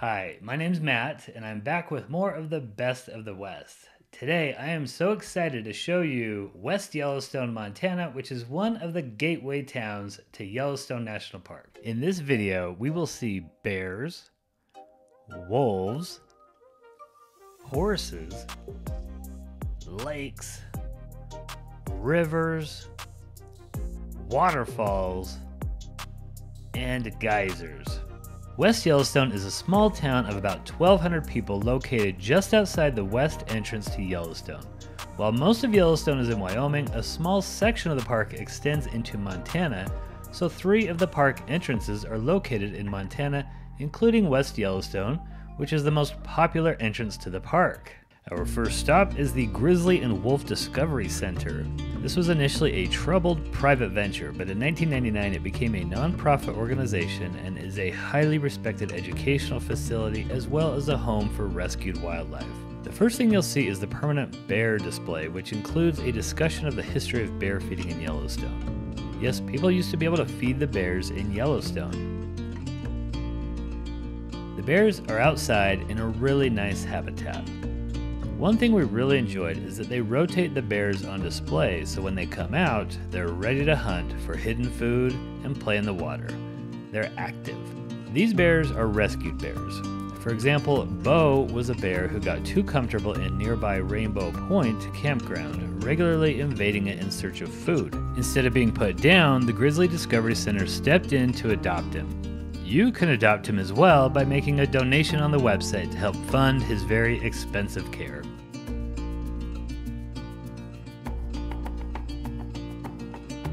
Hi, my name's Matt, and I'm back with more of the best of the West. Today, I am so excited to show you West Yellowstone, Montana, which is one of the gateway towns to Yellowstone National Park. In this video, we will see bears, wolves, horses, lakes, rivers, waterfalls, and geysers. West Yellowstone is a small town of about 1,200 people located just outside the west entrance to Yellowstone. While most of Yellowstone is in Wyoming, a small section of the park extends into Montana, so three of the park entrances are located in Montana, including West Yellowstone, which is the most popular entrance to the park. Our first stop is the Grizzly and Wolf Discovery Center. This was initially a troubled private venture, but in 1999 it became a nonprofit organization and is a highly respected educational facility as well as a home for rescued wildlife. The first thing you'll see is the permanent bear display, which includes a discussion of the history of bear feeding in Yellowstone. Yes, people used to be able to feed the bears in Yellowstone. The bears are outside in a really nice habitat. One thing we really enjoyed is that they rotate the bears on display, so when they come out, they're ready to hunt for hidden food and play in the water. They're active. These bears are rescued bears. For example, Bo was a bear who got too comfortable in nearby Rainbow Point campground, regularly invading it in search of food. Instead of being put down, the Grizzly Discovery Center stepped in to adopt him. You can adopt him as well by making a donation on the website to help fund his very expensive care.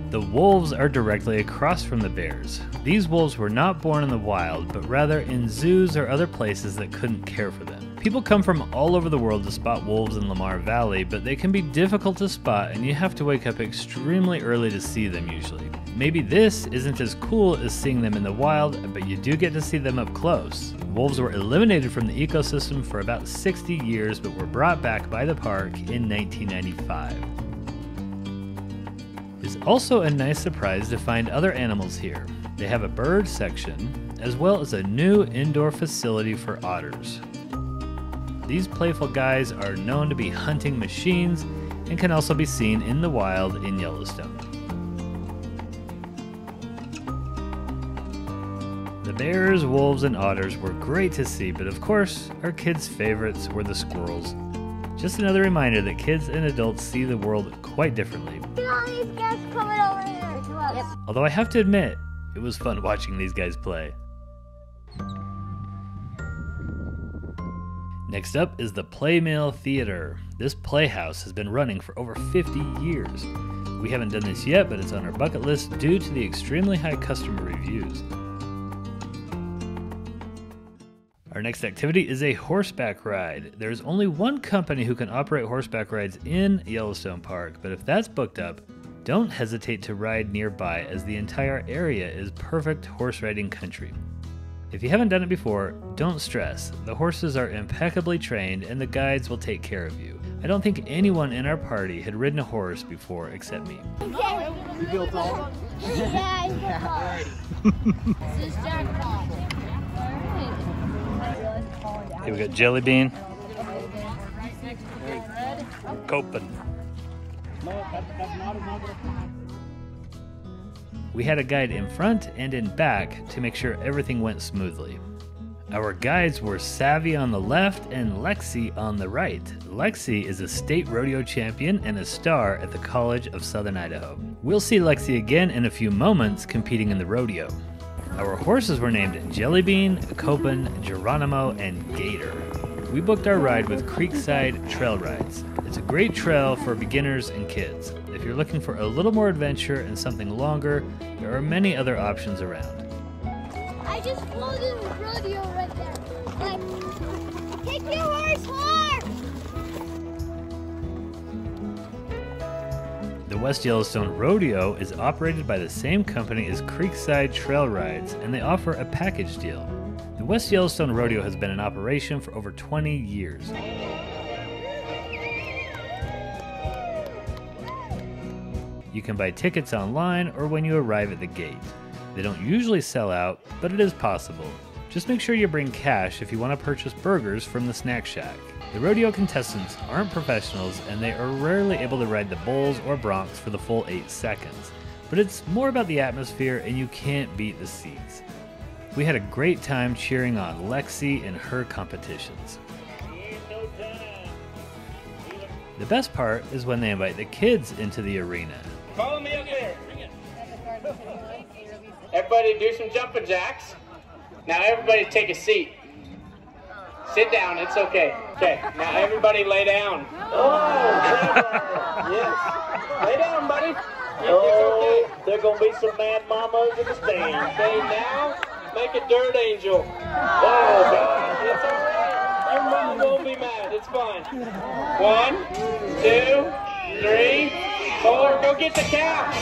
The wolves are directly across from the bears. These wolves were not born in the wild, but rather in zoos or other places that couldn't care for them. People come from all over the world to spot wolves in Lamar Valley, but they can be difficult to spot and you have to wake up extremely early to see them usually. Maybe this isn't as cool as seeing them in the wild, but you do get to see them up close. Wolves were eliminated from the ecosystem for about 60 years, but were brought back by the park in 1995. It's also a nice surprise to find other animals here. They have a bird section, as well as a new indoor facility for otters. These playful guys are known to be hunting machines and can also be seen in the wild in Yellowstone. The bears, wolves, and otters were great to see, but of course, our kids' favorites were the squirrels. Just another reminder that kids and adults see the world quite differently. Look at all these guys coming over here to us. Yep. Although I have to admit, it was fun watching these guys play. Next up is the Playmill Theater. This playhouse has been running for over 50 years. We haven't done this yet, but it's on our bucket list due to the extremely high customer reviews. Our next activity is a horseback ride. There's only one company who can operate horseback rides in Yellowstone Park, but if that's booked up, don't hesitate to ride nearby as the entire area is perfect horse riding country. If you haven't done it before, don't stress. The horses are impeccably trained and the guides will take care of you. I don't think anyone in our party had ridden a horse before except me. Okay. You built all? Yeah, I built all. This is jackpot. Here we got Jelly Bean. Copen. We had a guide in front and in back to make sure everything went smoothly. Our guides were Savvy on the left and Lexi on the right. Lexi is a state rodeo champion and a star at the College of Southern Idaho. We'll see Lexi again in a few moments competing in the rodeo. Our horses were named Jellybean, Copen, Geronimo, and Gator. We booked our ride with Creekside Trail Rides. It's a great trail for beginners and kids. If you're looking for a little more adventure and something longer, there are many other options around. I just pulled in the rodeo right there. Like, take your horse The West Yellowstone Rodeo is operated by the same company as Creekside Trail Rides, and they offer a package deal. The West Yellowstone Rodeo has been in operation for over 20 years. You can buy tickets online or when you arrive at the gate. They don't usually sell out, but it is possible. Just make sure you bring cash if you want to purchase burgers from the snack shack. The rodeo contestants aren't professionals and they are rarely able to ride the bulls or broncs for the full 8 seconds, but it's more about the atmosphere and you can't beat the seats. We had a great time cheering on Lexi and her competitions. The best part is when they invite the kids into the arena. Follow me up there. Everybody do some jumping jacks. Now everybody take a seat. Sit down, it's okay. Okay, now everybody lay down. Oh, yes. Lay down, buddy. Oh, okay. There's going to be some mad mamas in the stands. Okay, now make a dirt angel. Oh, God, it's all right. Your mama won't be mad, it's fine. 1, 2, 3, 4, go get the cow.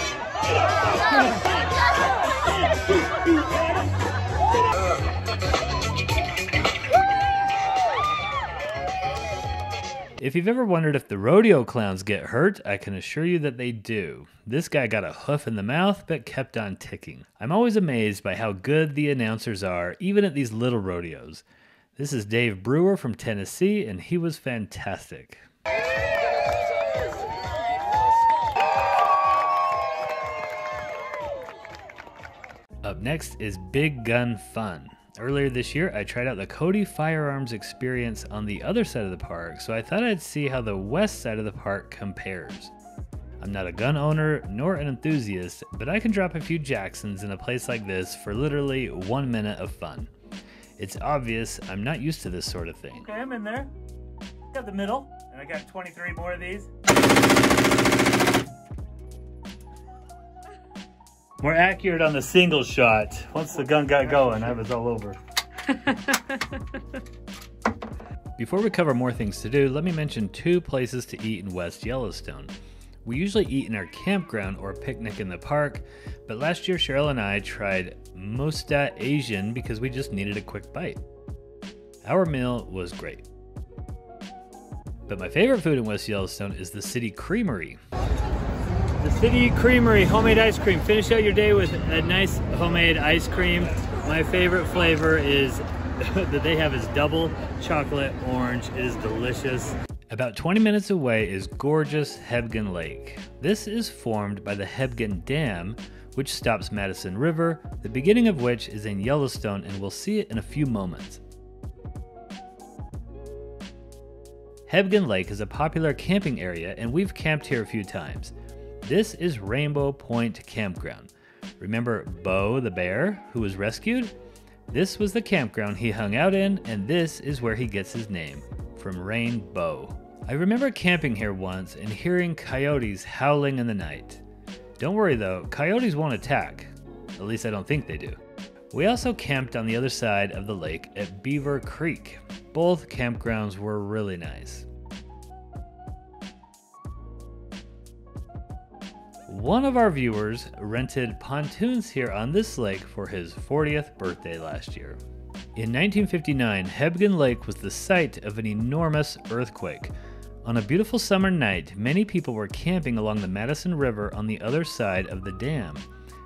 If you've ever wondered if the rodeo clowns get hurt, I can assure you that they do. This guy got a hoof in the mouth, but kept on ticking. I'm always amazed by how good the announcers are, even at these little rodeos. This is Dave Brewer from Tennessee, and he was fantastic. Up next is Big Gun Fun. Earlier this year, I tried out the Cody Firearms Experience on the other side of the park, so I thought I'd see how the west side of the park compares. I'm not a gun owner nor an enthusiast, but I can drop a few Jacksons in a place like this for literally 1 minute of fun. It's obvious I'm not used to this sort of thing. Okay, I'm in there. Got the middle, and I got 23 more of these. More accurate on the single shot. Once the gun got going, I was all over. Before we cover more things to do, let me mention 2 places to eat in West Yellowstone. We usually eat in our campground or picnic in the park, but last year Cheryl and I tried Mosta Asian because we just needed a quick bite. Our meal was great. But my favorite food in West Yellowstone is the City Creamery. The City Creamery homemade ice cream. Finish out your day with a nice homemade ice cream. My favorite flavor is that they have is double chocolate orange. It is delicious. About 20 minutes away is gorgeous Hebgen Lake. This is formed by the Hebgen Dam, which stops Madison River, the beginning of which is in Yellowstone, and we'll see it in a few moments. Hebgen Lake is a popular camping area, and we've camped here a few times. This is Rainbow Point Campground. Remember Bo the bear who was rescued? This was the campground he hung out in, and this is where he gets his name, from Rainbow. I remember camping here once and hearing coyotes howling in the night. Don't worry though, coyotes won't attack. At least I don't think they do. We also camped on the other side of the lake at Beaver Creek. Both campgrounds were really nice. One of our viewers rented pontoons here on this lake for his 40th birthday last year. In 1959, Hebgen Lake was the site of an enormous earthquake. On a beautiful summer night, many people were camping along the Madison River on the other side of the dam.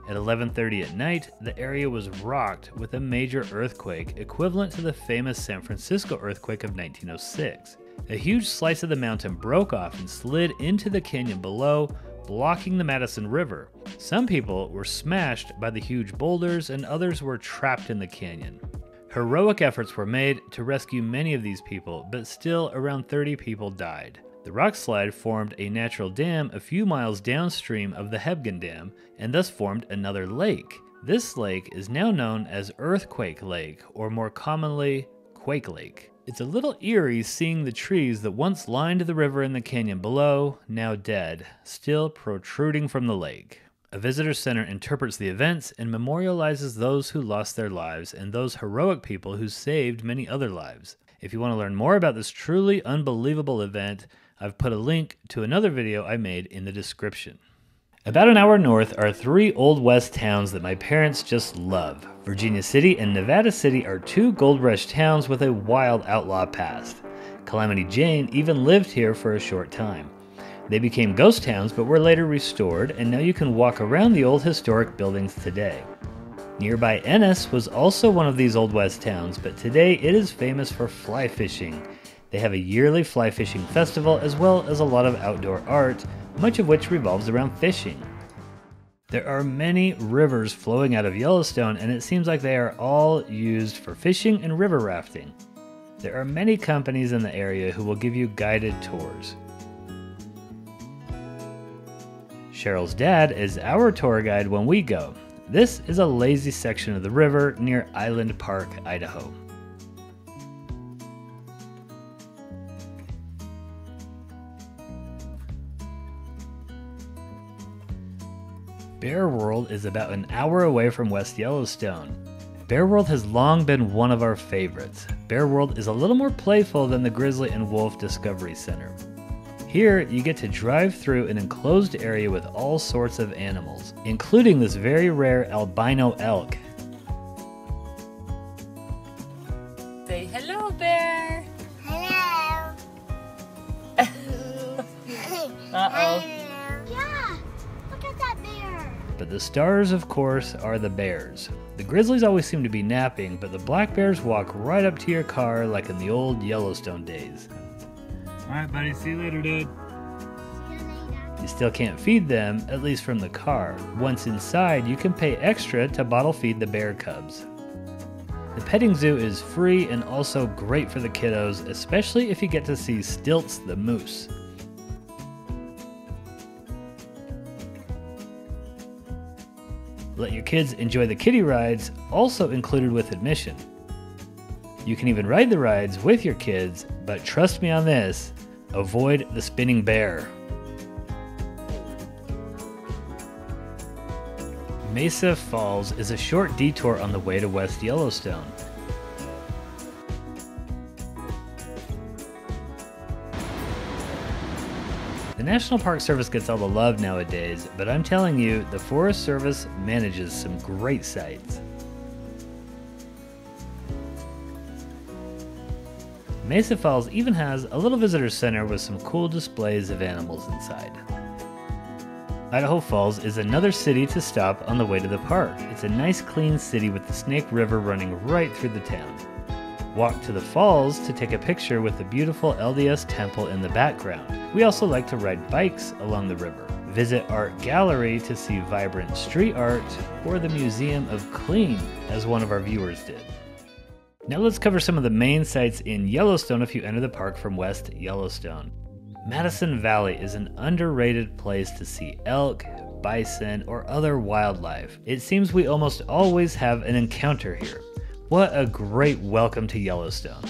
At 11:30 at night, the area was rocked with a major earthquake equivalent to the famous San Francisco earthquake of 1906. A huge slice of the mountain broke off and slid into the canyon below, blocking the Madison River. Some people were smashed by the huge boulders and others were trapped in the canyon. Heroic efforts were made to rescue many of these people, but still around 30 people died. The rock slide formed a natural dam a few miles downstream of the Hebgen Dam and thus formed another lake. This lake is now known as Earthquake Lake, or more commonly, Quake Lake. It's a little eerie seeing the trees that once lined the river in the canyon below, now dead, still protruding from the lake. A visitor center interprets the events and memorializes those who lost their lives and those heroic people who saved many other lives. If you want to learn more about this truly unbelievable event, I've put a link to another video I made in the description. About an hour north are 3 Old West towns that my parents just love. Virginia City and Nevada City are 2 gold rush towns with a wild outlaw past. Calamity Jane even lived here for a short time. They became ghost towns but were later restored, and now you can walk around the old historic buildings today. Nearby Ennis was also one of these Old West towns, but today it is famous for fly fishing. They have a yearly fly fishing festival as well as a lot of outdoor art, much of which revolves around fishing. There are many rivers flowing out of Yellowstone, and it seems like they are all used for fishing and river rafting. There are many companies in the area who will give you guided tours. Cheryl's dad is our tour guide when we go. This is a lazy section of the river near Island Park, Idaho. Bear World is about an hour away from West Yellowstone. Bear World has long been one of our favorites. Bear World is a little more playful than the Grizzly and Wolf Discovery Center. Here, you get to drive through an enclosed area with all sorts of animals, including this very rare albino elk. Say hello, bear! Hello! Uh-oh. But the stars, of course, are the bears. The grizzlies always seem to be napping, but the black bears walk right up to your car like in the old Yellowstone days. Alright buddy, see you later, dude. See you later. You still can't feed them, at least from the car. Once inside, you can pay extra to bottle feed the bear cubs. The petting zoo is free and also great for the kiddos, especially if you get to see Stilts the moose. Let your kids enjoy the kiddie rides, also included with admission. You can even ride the rides with your kids, but trust me on this, avoid the spinning bear. Mesa Falls is a short detour on the way to West Yellowstone. The National Park Service gets all the love nowadays, but I'm telling you, the Forest Service manages some great sites. Mesa Falls even has a little visitor center with some cool displays of animals inside. Idaho Falls is another city to stop on the way to the park. It's a nice clean city with the Snake River running right through the town. Walk to the falls to take a picture with the beautiful LDS temple in the background. We also like to ride bikes along the river. Visit Art Gallery to see vibrant street art, or the Museum of Clean, as one of our viewers did. Now let's cover some of the main sites in Yellowstone if you enter the park from West Yellowstone. Madison Valley is an underrated place to see elk, bison, or other wildlife. It seems we almost always have an encounter here. What a great welcome to Yellowstone.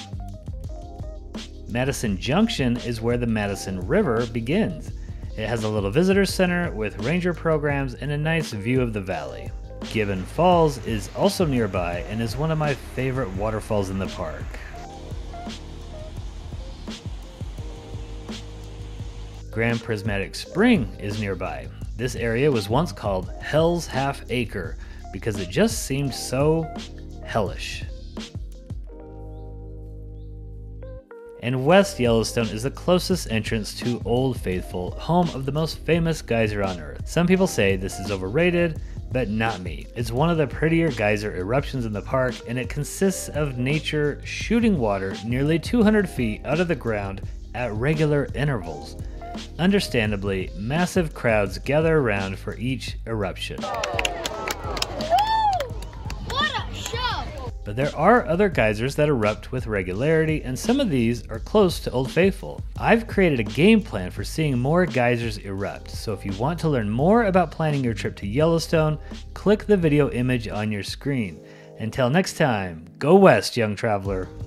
Madison Junction is where the Madison River begins. It has a little visitor center with ranger programs and a nice view of the valley. Gibbon Falls is also nearby and is one of my favorite waterfalls in the park. Grand Prismatic Spring is nearby. This area was once called Hell's Half Acre because it just seemed so hellish. And West Yellowstone is the closest entrance to Old Faithful, home of the most famous geyser on earth. Some people say this is overrated, but not me. It's one of the prettier geyser eruptions in the park, and it consists of nature shooting water nearly 200 feet out of the ground at regular intervals. Understandably, massive crowds gather around for each eruption. But there are other geysers that erupt with regularity, and some of these are close to Old Faithful. I've created a game plan for seeing more geysers erupt, so if you want to learn more about planning your trip to Yellowstone, click the video image on your screen. Until next time, go west, young traveler.